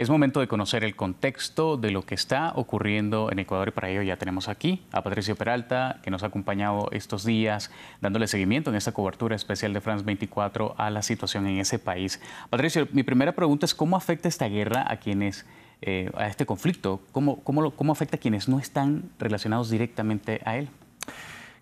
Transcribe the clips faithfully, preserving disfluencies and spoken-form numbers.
Es momento de conocer el contexto de lo que está ocurriendo en Ecuador y para ello ya tenemos aquí a Patricio Peralta, que nos ha acompañado estos días dándole seguimiento en esta cobertura especial de France veinticuatro a la situación en ese país. Patricio, mi primera pregunta es ¿cómo afecta esta guerra a quienes, eh, a este conflicto? ¿Cómo, cómo, lo, cómo afecta a quienes no están relacionados directamente a él?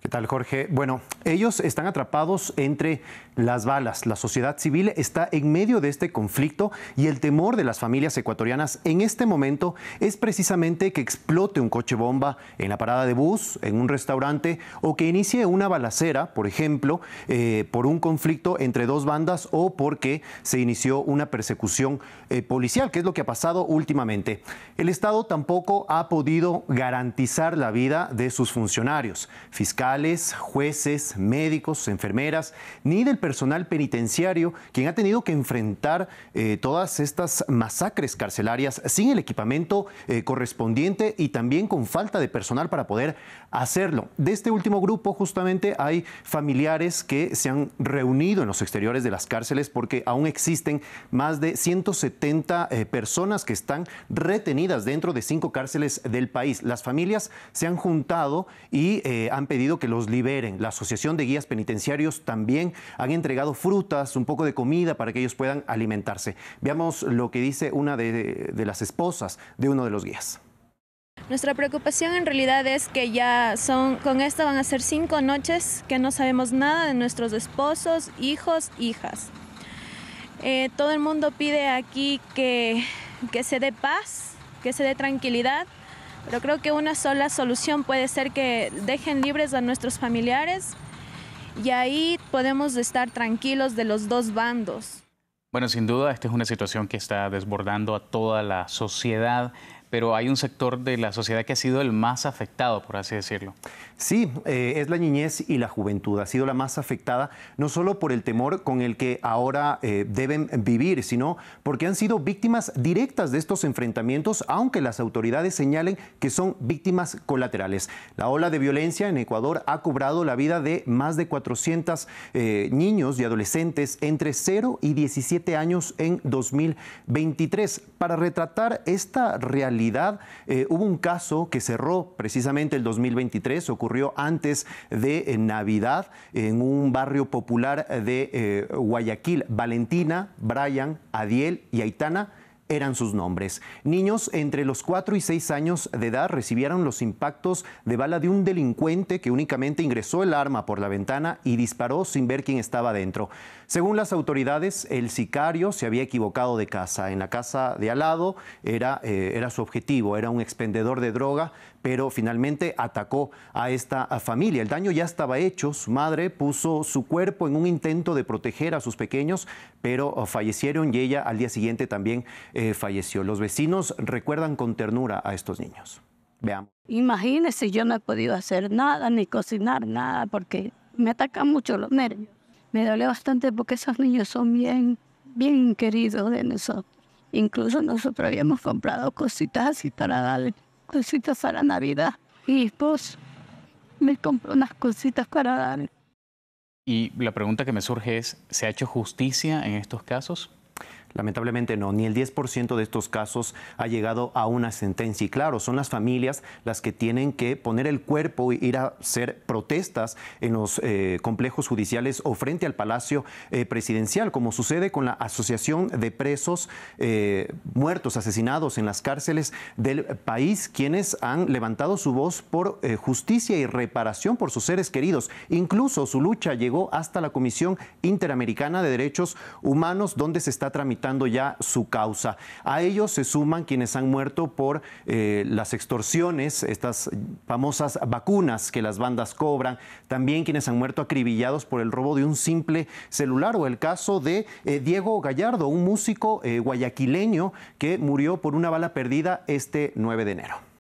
¿Qué tal, Jorge? Bueno, ellos están atrapados entre las balas. La sociedad civil está en medio de este conflicto y el temor de las familias ecuatorianas en este momento es precisamente que explote un coche bomba en la parada de bus, en un restaurante o que inicie una balacera, por ejemplo, eh, por un conflicto entre dos bandas o porque se inició una persecución eh, policial, que es lo que ha pasado últimamente. El Estado tampoco ha podido garantizar la vida de sus funcionarios, fiscales, jueces, médicos, enfermeras, ni del personal penitenciario, quien ha tenido que enfrentar eh, todas estas masacres carcelarias sin el equipamiento eh, correspondiente y también con falta de personal para poder hacerlo. De este último grupo justamente hay familiares que se han reunido en los exteriores de las cárceles porque aún existen más de ciento setenta eh, personas que están retenidas dentro de cinco cárceles del país. Las familias se han juntado y eh, han pedido que los liberen. La Asociación de Guías Penitenciarios también han entregado frutas, un poco de comida para que ellos puedan alimentarse. Veamos lo que dice una de, de las esposas de uno de los guías. Nuestra preocupación en realidad es que ya son, con esta van a ser cinco noches que no sabemos nada de nuestros esposos, hijos, hijas. Eh, todo el mundo pide aquí que, que se dé paz, que se dé tranquilidad. Pero creo que una sola solución puede ser que dejen libres a nuestros familiares y ahí podemos estar tranquilos de los dos bandos. Bueno, sin duda, esta es una situación que está desbordando a toda la sociedad, pero hay un sector de la sociedad que ha sido el más afectado, por así decirlo. Sí, eh, es la niñez y la juventud. Ha sido la más afectada, no solo por el temor con el que ahora eh, deben vivir, sino porque han sido víctimas directas de estos enfrentamientos, aunque las autoridades señalen que son víctimas colaterales. La ola de violencia en Ecuador ha cobrado la vida de más de cuatrocientos eh, niños y adolescentes entre cero y diecisiete años en dos mil veintitrés. Para retratar esta realidad, Eh, hubo un caso que cerró precisamente el dos mil veintitrés, ocurrió antes de eh, Navidad en un barrio popular de eh, Guayaquil. Valentina, Bryan, Adiel y Aitana eran sus nombres. Niños entre los cuatro y seis años de edad recibieron los impactos de bala de un delincuente que únicamente ingresó el arma por la ventana y disparó sin ver quién estaba dentro. Según las autoridades, el sicario se había equivocado de casa. En la casa de al lado era, eh, era su objetivo, era un expendedor de droga, pero finalmente atacó a esta familia. El daño ya estaba hecho. Su madre puso su cuerpo en un intento de proteger a sus pequeños, pero fallecieron y ella al día siguiente también eh, falleció. Los vecinos recuerdan con ternura a estos niños. Veamos. Imagínense, yo no he podido hacer nada, ni cocinar nada, porque me atacan mucho los nervios. Me duele bastante porque esos niños son bien, bien queridos de nosotros. Incluso nosotros habíamos comprado cositas así para darle. Cositas para Navidad. Y pues me compró unas cositas para dar. Y la pregunta que me surge es, ¿se ha hecho justicia en estos casos? Lamentablemente no, ni el diez por ciento de estos casos ha llegado a una sentencia. Y claro, son las familias las que tienen que poner el cuerpo e ir a hacer protestas en los eh, complejos judiciales o frente al Palacio eh, Presidencial, como sucede con la Asociación de Presos eh, Muertos Asesinados en las cárceles del país, quienes han levantado su voz por eh, justicia y reparación por sus seres queridos. Incluso su lucha llegó hasta la Comisión Interamericana de Derechos Humanos, donde se está tramitando ya su causa. A ellos se suman quienes han muerto por eh, las extorsiones, estas famosas vacunas que las bandas cobran, también quienes han muerto acribillados por el robo de un simple celular o el caso de eh, Diego Gallardo, un músico eh, guayaquileño que murió por una bala perdida este nueve de enero.